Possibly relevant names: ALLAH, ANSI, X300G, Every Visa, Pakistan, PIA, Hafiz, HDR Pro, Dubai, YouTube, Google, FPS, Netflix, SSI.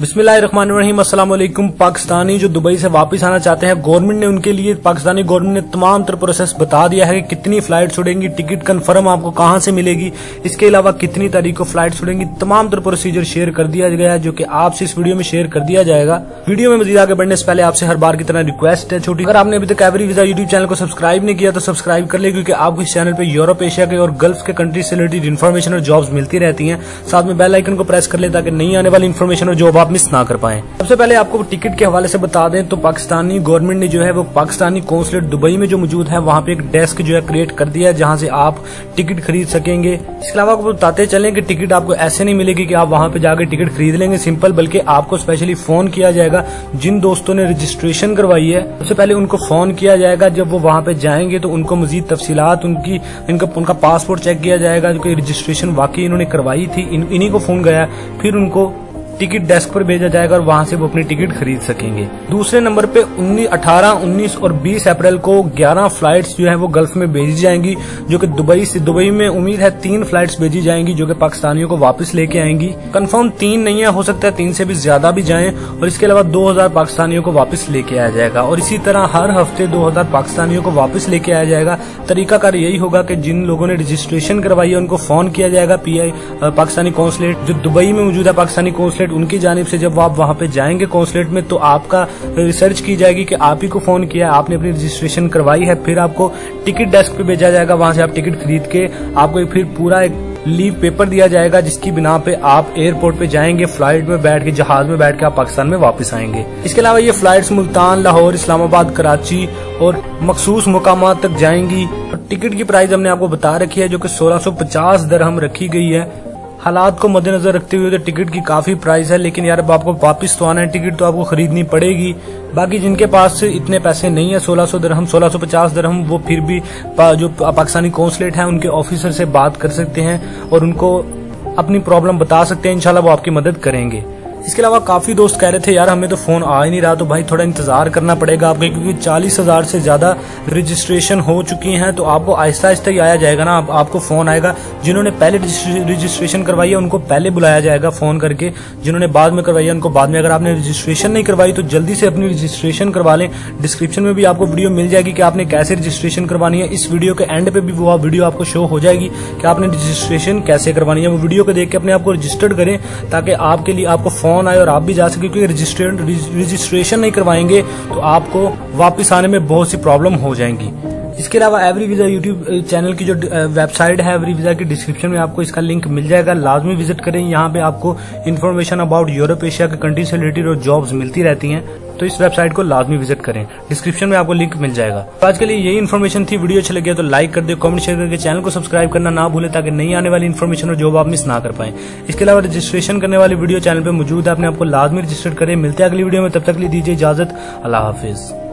बिस्मिल्लाहिर्रहमानिर्रहीम। अस्सलाम वालेकुम। पाकिस्तानी जो दुबई से वापस आना चाहते हैं, गवर्नमेंट ने उनके लिए, पाकिस्तानी गवर्नमेंट ने तमाम तरह प्रोसेस बता दिया है कि कितनी फ्लाइट्स उड़ेंगी, टिकट कंफर्म आपको कहां से मिलेगी, इसके अलावा कितनी तारीख को फ्लाइट्स उड़ेंगी, तमाम तरह प्रोसीजर शेयर कर दिया गया है जो कि आपसे इस वीडियो में शेयर कर दिया जाएगा। वीडियो में मजीद आगे बढ़ने से पहले आपसे हर बार की तरह रिक्वेस्ट है छोटी, अगर आपने अभी तक एवरी वीजा यूट्यूब चैनल को सब्सक्राइब नहीं किया तो सब्सक्राइब कर ले, क्योंकि आपको इस चैनल पर यूरोप, एशिया के और गल्फ के कंट्री से रिलेटेड इन्फॉर्मेशन और जॉब्स मिलती रहती है। साथ में बेल आइकन को प्रेस कर ले ताकि नई आने वाली इन्फॉर्मेशन और जॉब मिस ना कर पाए। सबसे पहले आपको टिकट के हवाले से बता दें तो पाकिस्तानी गवर्नमेंट ने जो है वो पाकिस्तानी कॉन्सुलेट दुबई में जो मौजूद है वहाँ पे एक डेस्क जो है क्रिएट कर दिया है जहाँ से आप टिकट खरीद सकेंगे। इसके अलावा आपको बताते चलें कि टिकट आपको ऐसे नहीं मिलेगी कि आप वहाँ पे जाकर टिकट खरीद लेंगे सिंपल, बल्कि आपको स्पेशली फोन किया जाएगा। जिन दोस्तों ने रजिस्ट्रेशन करवाई है सबसे पहले उनको फोन किया जाएगा, जब वो वहाँ पे जाएंगे तो उनको मजीद तफसीलात, उनका पासपोर्ट चेक किया जाएगा जो कि रजिस्ट्रेशन वाकई इन्होंने करवाई थी, इन्हीं को फोन गया, फिर उनको टिकट डेस्क पर भेजा जाएगा और वहां से वो अपनी टिकट खरीद सकेंगे। दूसरे नंबर पे 18, 19 और 20 अप्रैल को 11 फ्लाइट्स जो है वो गल्फ में भेजी जाएंगी, जो कि दुबई से, दुबई में उम्मीद है 3 फ्लाइट्स भेजी जाएंगी जो कि पाकिस्तानियों को वापस लेके आएंगी। कंफर्म 3 नहीं है, हो सकता है 3 से भी ज्यादा भी जाएं, और इसके अलावा 2000 पाकिस्तानियों को वापस लेके आया जाएगा। और इसी तरह हर हफ्ते 2000 पाकिस्तानियों को वापस लेके आया जाएगा। तरीकाकार यही होगा कि जिन लोगों ने रजिस्ट्रेशन करवाई है उनको फोन किया जाएगा, PIA पाकिस्तानी कॉन्सुलेट जो दुबई में मौजूद है, पाकिस्तानी कॉन्सुलेट उनकी जानिब से जब आप वहां पे जाएंगे कॉन्सुलेट में तो आपका रिसर्च की जाएगी कि आप ही को फोन किया, आपने अपनी रजिस्ट्रेशन करवाई है, फिर आपको टिकट डेस्क पे भेजा जाएगा, वहां से आप टिकट खरीद के आपको फिर पूरा एक लीव पेपर दिया जाएगा जिसकी बिना पे आप एयरपोर्ट पे जाएंगे, फ्लाइट में बैठ के, जहाज में बैठ के आप पाकिस्तान में वापस आएंगे। इसके अलावा ये फ्लाइट्स मुल्तान, लाहौर, इस्लामाबाद, कराची और मखसूस मुकाम तक जाएंगी। टिकट की प्राइस हमने आपको बता रखी है जो की 1650 दरहम रखी गई है। हालात को मद्देनजर रखते हुए तो टिकट की काफी प्राइस है, लेकिन यार अब आपको वापस तो आना है, टिकट तो आपको खरीदनी पड़ेगी। बाकी जिनके पास इतने पैसे नहीं है, 1600 दरहम, 1650 दरहम, वो फिर भी जो पाकिस्तानी कॉन्सुलेट है उनके ऑफिसर से बात कर सकते हैं और उनको अपनी प्रॉब्लम बता सकते हैं, इंशाल्लाह वो आपकी मदद करेंगे। इसके अलावा काफी दोस्त कह रहे थे यार हमें तो फोन आ ही नहीं रहा, तो भाई थोड़ा इंतजार करना पड़ेगा आपको, क्योंकि 40,000 से ज्यादा रजिस्ट्रेशन हो चुकी हैं, तो आपको आहिस्ता आहिस्ता ही आया जाएगा ना, आपको फोन आएगा। जिन्होंने पहले रजिस्ट्रेशन करवाई है उनको पहले बुलाया जाएगा फोन करके, जिन्होंने बाद में करवाई है उनको बाद में। अगर आपने रजिस्ट्रेशन नहीं करवाई तो जल्दी से अपनी रजिस्ट्रेशन करवा लें। डिस्क्रिप्शन में भी आपको वीडियो मिल जाएगी कि आपने कैसे रजिस्ट्रेशन करवानी है, इस वीडियो के एंड पे भी वो वीडियो आपको शो हो जाएगी कि आपने रजिस्ट्रेशन कैसे करवानी है। वो वीडियो को देख के अपने आपको रजिस्टर्ड करें ताकि आपके लिए आपको फोन आए और आप भी जा सके, क्योंकि रजिस्ट्रेशन नहीं करवाएंगे तो आपको वापस आने में बहुत सी प्रॉब्लम हो जाएंगी। इसके अलावा एवरी वीजा यूट्यूब चैनल की जो वेबसाइट है एवरी वीजा की, डिस्क्रिप्शन में आपको इसका लिंक मिल जाएगा, लाजमी विजिट करें। यहाँ पे आपको इन्फॉर्मेशन अबाउट यूरोप, एशिया के कंट्री से रिलेटेड और जॉब्स मिलती रहती हैं, तो इस वेबसाइट को लाजमी विजिट करें, डिस्क्रिप्शन में आपको लिंक मिल जाएगा। तो आज के लिए यही इन्फॉर्मेशन थी, वीडियो अच्छी लगी तो लाइक कर दे, कमेंट शेयर करके चैनल को सब्सक्राइब करना ना भूलें ताकि नई आने वाली इन्फॉर्मेशन और जॉब आप मिस ना कर पाएं। इसके अलावा रजिस्ट्रेशन करने वाली वीडियो चैनल पर मौजूद है, अपने आपको लाजमी रजिस्टर करें। मिलते हैं अगली वीडियो में, तब तक के लिए दीजिए इजाजत, अल्लाह हाफिज।